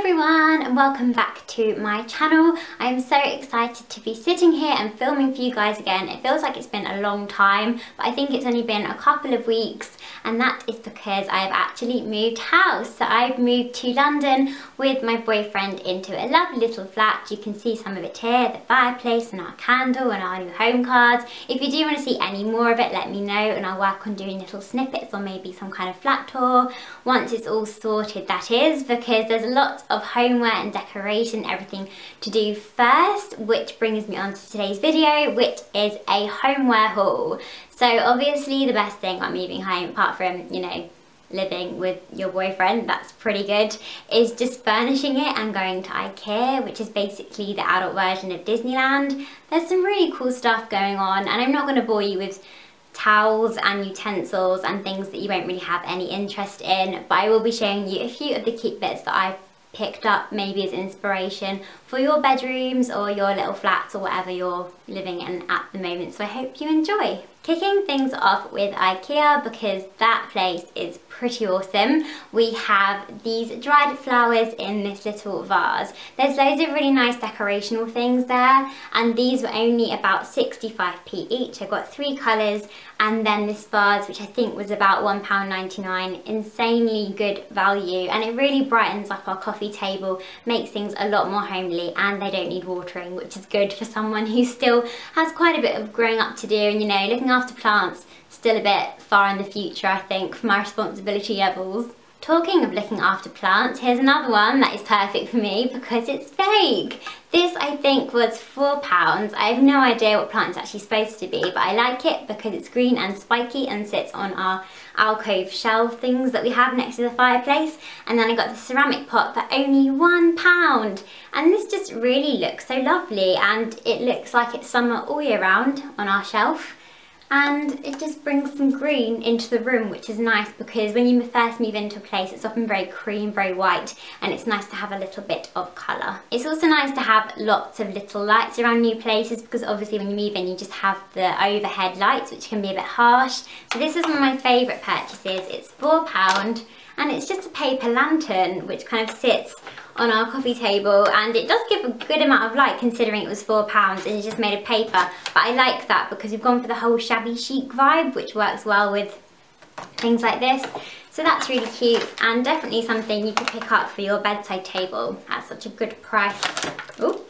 everyone and welcome back to my channel. I am so excited to be sitting here and filming for you guys again. It feels like it's been a long time, but I think it's only been a couple of weeks, and that is because I've actually moved house. So I've moved to London with my boyfriend into a lovely little flat. You can see some of it here, the fireplace and our candle and our new home cards. If you do want to see any more of it, let me know and I'll work on doing little snippets or maybe some kind of flat tour once it's all sorted, that is, because there's lots of homeware and decoration, everything to do first, which brings me on to today's video, which is a homeware haul. So obviously the best thing about moving home, apart from, you know, living with your boyfriend, that's pretty good, is just furnishing it and going to IKEA, which is basically the adult version of Disneyland. There's some really cool stuff going on, and I'm not going to bore you with towels and utensils and things that you won't really have any interest in, but I will be showing you a few of the cute bits that I've picked up maybe as inspiration for your bedrooms or your little flats or whatever you're living in at the moment, so I hope you enjoy. Kicking things off with IKEA, because that place is pretty awesome. We have these dried flowers in this little vase. There's loads of really nice decorational things there, and these were only about 65p each. I got three colours, and then this vase, which I think was about £1.99. Insanely good value, and it really brightens up our coffee table, makes things a lot more homely, and they don't need watering, which is good for someone who still has quite a bit of growing up to do, and, you know, looking after plants, still a bit far in the future, I think, for my responsibility levels. Talking of looking after plants, here's another one that is perfect for me because it's fake. This, I think, was £4. I have no idea what plant it's actually supposed to be, but I like it because it's green and spiky and sits on our alcove shelf things that we have next to the fireplace. And then I got the ceramic pot for only £1. And this just really looks so lovely, and it looks like it's summer all year round on our shelf. And it just brings some green into the room, which is nice because when you first move into a place, it's often very cream, very white, and it's nice to have a little bit of colour. It's also nice to have lots of little lights around new places, because obviously when you move in, you just have the overhead lights, which can be a bit harsh. So this is one of my favourite purchases. It's £4, and it's just a paper lantern, which kind of sits on our coffee table, and it does give a good amount of light considering it was £4 and it's just made of paper. But I like that because we've gone for the whole shabby chic vibe, which works well with things like this. So that's really cute, and definitely something you could pick up for your bedside table at such a good price. Ooh.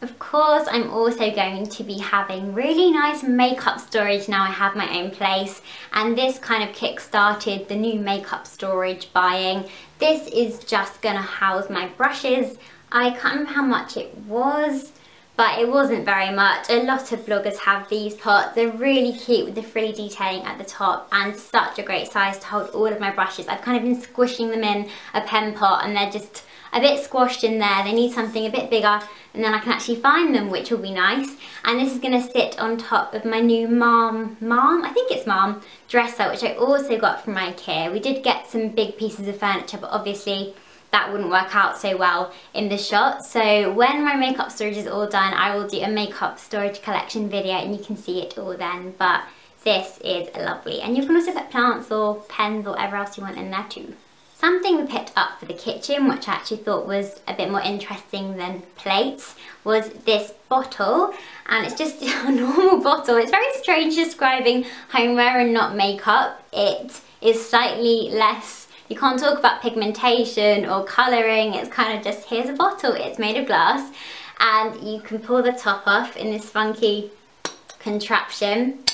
Of course, I'm also going to be having really nice makeup storage now I have my own place, and this kind of kick-started the new makeup storage buying. This is just gonna house my brushes. I can't remember how much it was, but it wasn't very much. A lot of vloggers have these pots. They're really cute with the frilly detailing at the top, and such a great size to hold all of my brushes. I've kind of been squishing them in a pen pot and they're just a bit squashed in there. They need something a bit bigger, and then I can actually find them, which will be nice. And this is going to sit on top of my new mom dresser, which I also got from IKEA. We did get some big pieces of furniture, but obviously that wouldn't work out so well in the shot. So when my makeup storage is all done, I will do a makeup storage collection video and you can see it all then. But this is lovely. And you can also put plants or pens or whatever else you want in there too. Something we picked up for the kitchen, which I actually thought was a bit more interesting than plates, was this bottle. And it's just a normal bottle. It's very strange describing homeware and not makeup. It is slightly less, you can't talk about pigmentation or colouring. It's kind of just, here's a bottle, it's made of glass. And you can pull the top off in this funky contraption.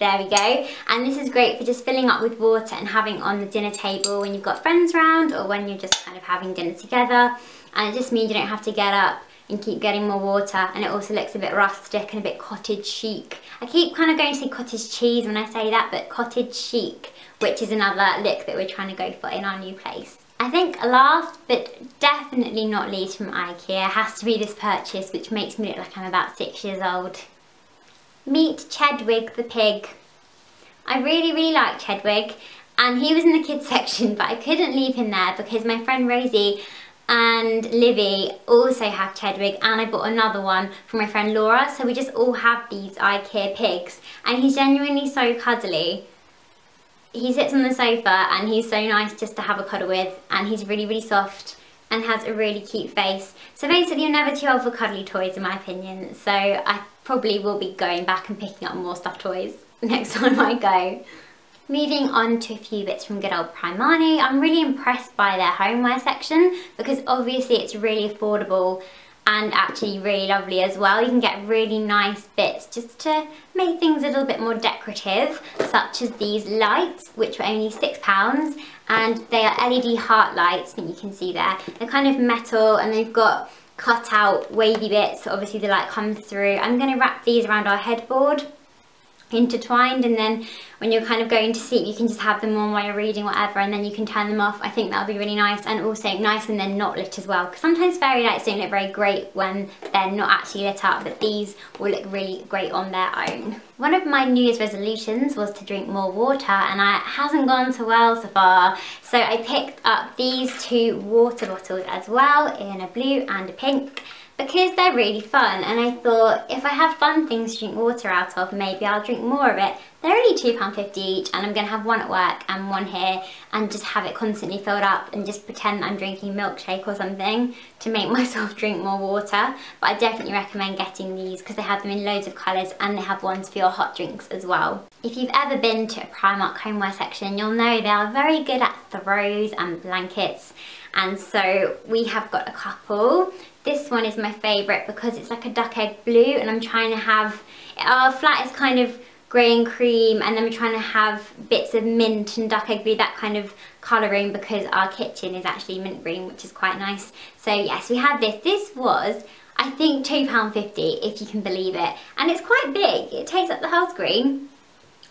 There we go, and this is great for just filling up with water and having on the dinner table when you've got friends round or when you're just kind of having dinner together. And it just means you don't have to get up and keep getting more water, and it also looks a bit rustic and a bit cottage chic. I keep kind of going to say cottage cheese when I say that, but cottage chic, which is another look that we're trying to go for in our new place. I think last but definitely not least from IKEA has to be this purchase, which makes me look like I'm about 6 years old. Meet Chedwig the pig. I really like Chedwig, and he was in the kids section, but I couldn't leave him there because my friend Rosie and Livy also have Chedwig, and I bought another one for my friend Laura, so we just all have these IKEA pigs, and he's genuinely so cuddly. He sits on the sofa and he's so nice just to have a cuddle with, and he's really soft and has a really cute face. So basically you're never too old for cuddly toys in my opinion, so I probably will be going back and picking up more stuffed toys next time I go. Moving on to a few bits from good old Primark. I'm really impressed by their homeware section because obviously it's really affordable and actually really lovely as well. You can get really nice bits just to make things a little bit more decorative, such as these lights, which were only £6, and they are LED heart lights that you can see there. They're kind of metal and they've got cut out wavy bits, so obviously the light comes through. I'm gonna wrap these around our headboard, intertwined, and then when you're kind of going to sleep you can just have them on while you're reading whatever, and then you can turn them off. I think that'll be really nice, and also nice when they're not lit as well, because sometimes fairy lights don't look very great when they're not actually lit up, but these will look really great on their own. One of my New Year's resolutions was to drink more water, and it hasn't gone so well so far. So I picked up these two water bottles as well, in a blue and a pink, because they're really fun, and I thought if I have fun things to drink water out of, maybe I'll drink more of it. They're only £2.50 each, and I'm going to have one at work and one here, and just have it constantly filled up and just pretend that I'm drinking milkshake or something to make myself drink more water. But I definitely recommend getting these because they have them in loads of colours, and they have ones for your hot drinks as well. If you've ever been to a Primark homeware section, you'll know they are very good at throws and blankets, and so we have got a couple. This one is my favourite because it's like a duck egg blue, and I'm trying to have, our flat is kind of grey and cream, and then we're trying to have bits of mint and duck egg blue, that kind of colouring, because our kitchen is actually mint green, which is quite nice. So yes, we had this. This was, I think, £2.50 if you can believe it, and it's quite big. It takes up the whole screen.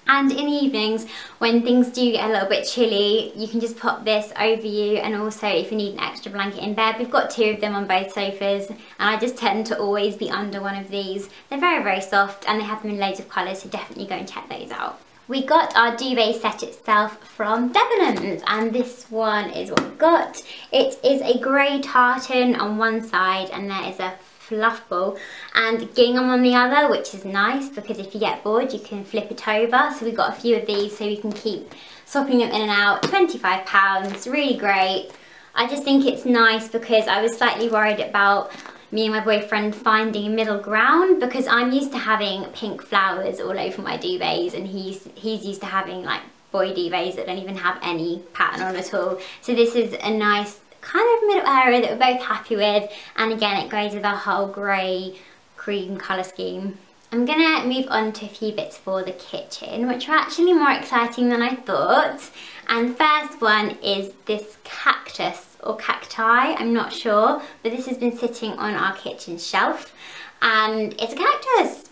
And in the evenings, when things do get a little bit chilly, you can just pop this over you, and also if you need an extra blanket in bed, we've got two of them on both sofas, and I just tend to always be under one of these. They're very, very soft, and they have them in loads of colours, so definitely go and check those out. We got our duvet set itself from Debenhams, and this one is what we got. It is a grey tartan on one side, and there is a fluff ball and gingham on the other, which is nice because if you get bored you can flip it over. So we got a few of these so we can keep swapping them in and out. £25, really great. I just think it's nice because I was slightly worried about me and my boyfriend finding a middle ground, because I'm used to having pink flowers all over my duvets, and he's used to having like boy duvets that don't even have any pattern on at all. So this is a nice kind of middle area that we're both happy with, and again it goes with our whole grey cream colour scheme. I'm gonna move on to a few bits for the kitchen, which are actually more exciting than I thought, and the first one is this cactus or cacti, I'm not sure, but this has been sitting on our kitchen shelf, and it's a cactus.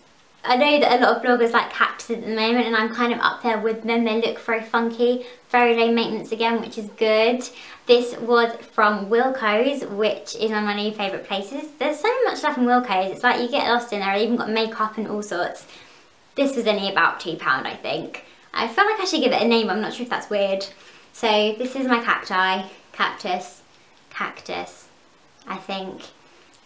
I know that a lot of bloggers like cactuses at the moment, and I'm kind of up there with them. They look very funky, very low maintenance again, which is good. This was from Wilko's, which is one of my new favourite places. There's so much stuff in Wilko's, it's like you get lost in there. I've even got makeup and all sorts. This was only about £2, I think. I feel like I should give it a name, I'm not sure if that's weird. So this is my cacti, cactus, I think.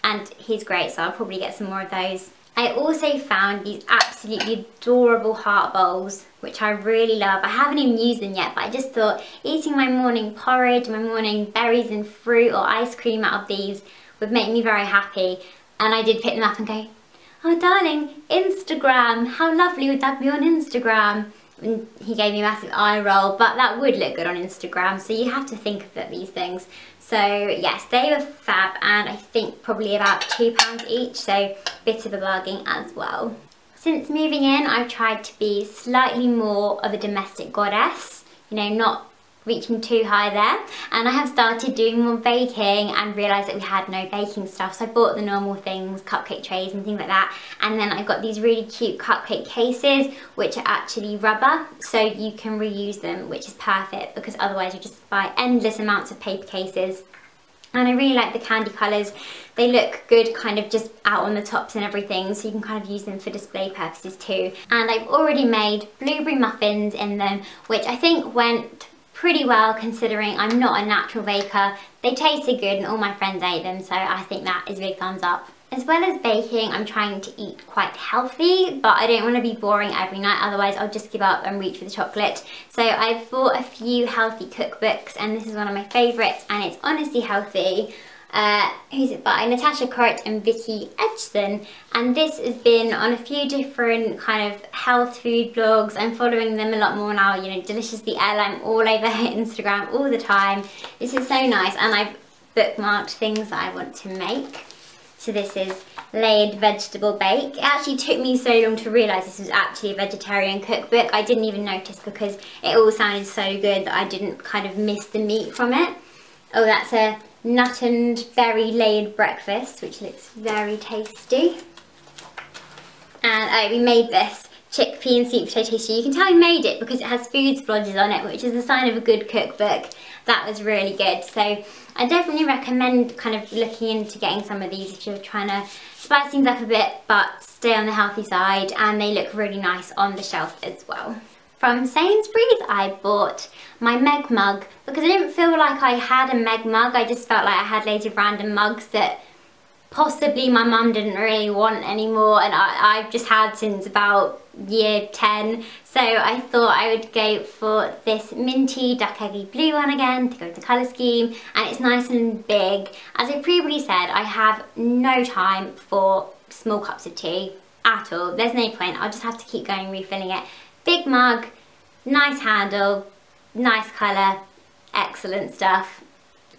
And he's great, so I'll probably get some more of those. I also found these absolutely adorable heart bowls, which I really love. I haven't even used them yet, but I just thought eating my morning porridge, my morning berries and fruit or ice cream out of these would make me very happy. And I did pick them up and go, oh darling, Instagram, how lovely would that be on Instagram? And he gave me a massive eye roll, but that would look good on Instagram, so you have to think about these things. So yes, they were fab, and I think probably about £2 each, so a bit of a bargain as well. Since moving in, I've tried to be slightly more of a domestic goddess, you know, not reaching too high there, and I have started doing more baking and realised that we had no baking stuff, so I bought the normal things, cupcake trays and things like that, and then I got these really cute cupcake cases which are actually rubber, so you can reuse them, which is perfect because otherwise you just buy endless amounts of paper cases. And I really like the candy colours, they look good kind of just out on the tops and everything, so you can kind of use them for display purposes too. And I've already made blueberry muffins in them, which I think went pretty well considering I'm not a natural baker. They tasted good and all my friends ate them, so I think that is a big thumbs up. As well as baking, I'm trying to eat quite healthy, but I don't want to be boring every night, otherwise I'll just give up and reach for the chocolate. So I've bought a few healthy cookbooks, and this is one of my favourites, and it's Honestly Healthy. who's it by? Natasha Cort and Vicky Edgson, and this has been on a few different kind of health food blogs. I'm following them a lot more now, you know, Deliciously Elle, I'm all over Instagram all the time. This is so nice, and I've bookmarked things that I want to make. So this is layered vegetable bake. It actually took me so long to realise this was actually a vegetarian cookbook. I didn't even notice because it all sounded so good that I didn't kind of miss the meat from it. Oh, that's a nut and berry layered breakfast, which looks very tasty. And we made this chickpea and sweet potato stew. You can tell I made it because it has food splodges on it, which is a sign of a good cookbook. That was really good. So I definitely recommend kind of looking into getting some of these if you're trying to spice things up a bit but stay on the healthy side, and they look really nice on the shelf as well. From Sainsbury's I bought my Meg mug because I didn't feel like I had a Meg mug. I just felt like I had loads of random mugs that possibly my mum didn't really want anymore, and I've just had since about year 10, so I thought I would go for this minty duck eggy blue one again to go with the colour scheme, and it's nice and big. As I previously said, I have no time for small cups of tea at all. There's no point, I'll just have to keep going refilling it. Big mug, nice handle, nice colour, excellent stuff.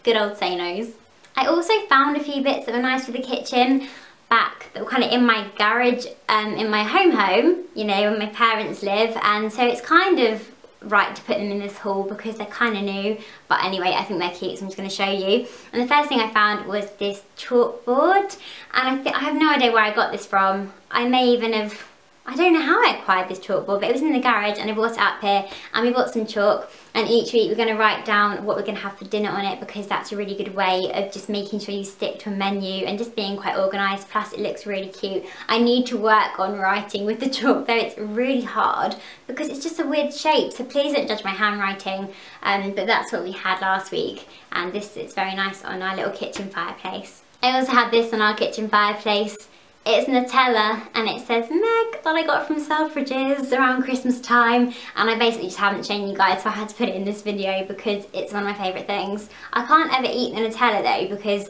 Good old Sainsbury's. I also found a few bits that were nice for the kitchen back that were kind of in my garage in my home, you know, where my parents live, and so it's kind of right to put them in this haul because they're kind of new, but anyway I think they're cute, so I'm just going to show you. And the first thing I found was this chalkboard, and I have no idea where I got this from. I may even have, I don't know how I acquired this chalkboard, but it was in the garage and I brought it up here, and we bought some chalk, and each week we're going to write down what we're going to have for dinner on it because that's a really good way of just making sure you stick to a menu and just being quite organised, plus it looks really cute. I need to work on writing with the chalk though, it's really hard because it's just a weird shape, so please don't judge my handwriting, but that's what we had last week, and this is very nice on our little kitchen fireplace. I also had this on our kitchen fireplace. It's Nutella and it says Meg, that I got from Selfridges around Christmas time, and I basically just haven't shown you guys, so I had to put it in this video because it's one of my favourite things. I can't ever eat the Nutella though because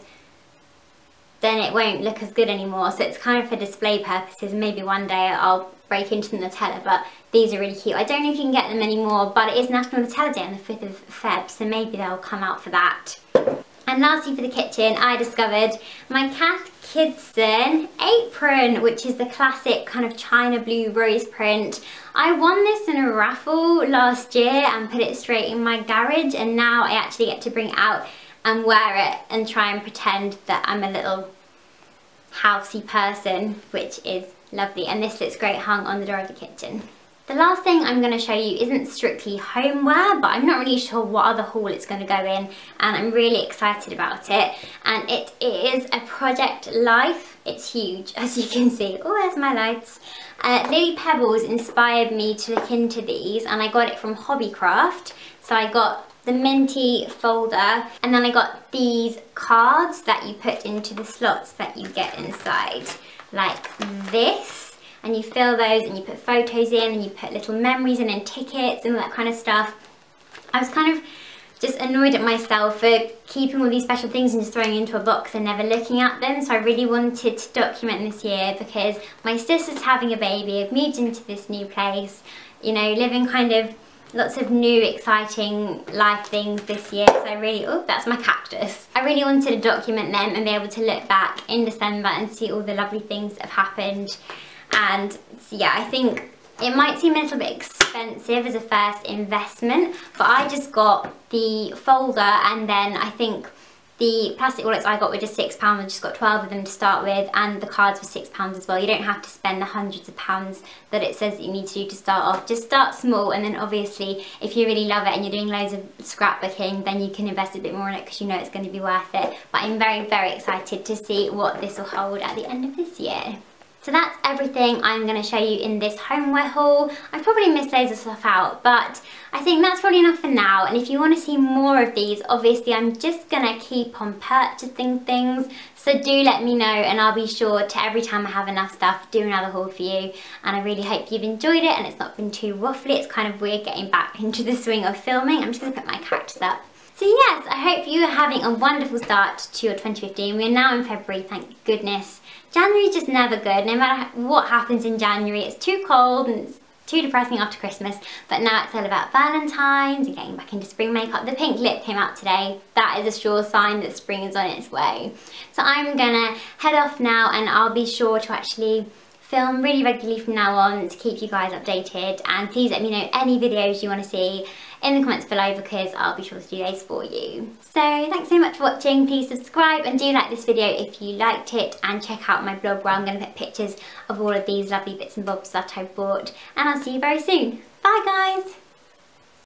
then it won't look as good anymore, so it's kind of for display purposes. Maybe one day I'll break into the Nutella, but these are really cute. I don't know if you can get them anymore, but it is National Nutella Day on the 5th of Feb, so maybe they'll come out for that. And lastly for the kitchen, I discovered my Kath Kidson apron, which is the classic kind of china blue rose print. I won this in a raffle last year and put it straight in my garage, and now I actually get to bring it out and wear it and try and pretend that I'm a little housey person, which is lovely, and this looks great hung on the door of the kitchen. The last thing I'm going to show you isn't strictly homeware, but I'm not really sure what other haul it's going to go in, and I'm really excited about it. And it is a Project Life. It's huge, as you can see. Oh, there's my lights. Lily Pebbles inspired me to look into these, and I got it from Hobbycraft. So I got the minty folder, and then I got these cards that you put into the slots that you get inside, like this. And you fill those and you put photos in and you put little memories in and tickets and all that kind of stuff. I was kind of just annoyed at myself for keeping all these special things and just throwing into a box and never looking at them, so I really wanted to document this year because my sister's having a baby, I've moved into this new place, you know, living kind of lots of new exciting life things this year, so I really, oh that's my cactus. I really wanted to document them and be able to look back in December and see all the lovely things that have happened. And yeah, I think it might seem a little bit expensive as a first investment, but I just got the folder, and then I think the plastic wallets I got were just £6, I just got 12 of them to start with, and the cards were £6 as well. You don't have to spend the hundreds of pounds that it says that you need to do to start off. Just start small, and then obviously if you really love it and you're doing loads of scrapbooking, then you can invest a bit more in it because you know it's going to be worth it. But I'm very, very excited to see what this will hold at the end of this year. So that's everything I'm going to show you in this homeware haul. I've probably missed loads of stuff out, but I think that's probably enough for now, and if you want to see more of these, obviously I'm just going to keep on purchasing things, so do let me know and I'll be sure to, every time I have enough stuff, do another haul for you. And I really hope you've enjoyed it and it's not been too waffly. It's kind of weird getting back into the swing of filming. I'm just going to put my cactus up. So yes, I hope you are having a wonderful start to your 2015. We are now in February, thank goodness. January is just never good. No matter what happens in January, it's too cold and it's too depressing after Christmas. But now it's all about Valentine's and getting back into spring makeup. The pink lip came out today. That is a sure sign that spring is on its way. So I'm gonna head off now, and I'll be sure to actually film really regularly from now on to keep you guys updated. And please let me know any videos you want to see in the comments below, because I'll be sure to do those for you. So thanks so much for watching. Please subscribe and do like this video if you liked it, and check out my blog where I'm going to put pictures of all of these lovely bits and bobs that I bought, and I'll see you very soon. Bye guys!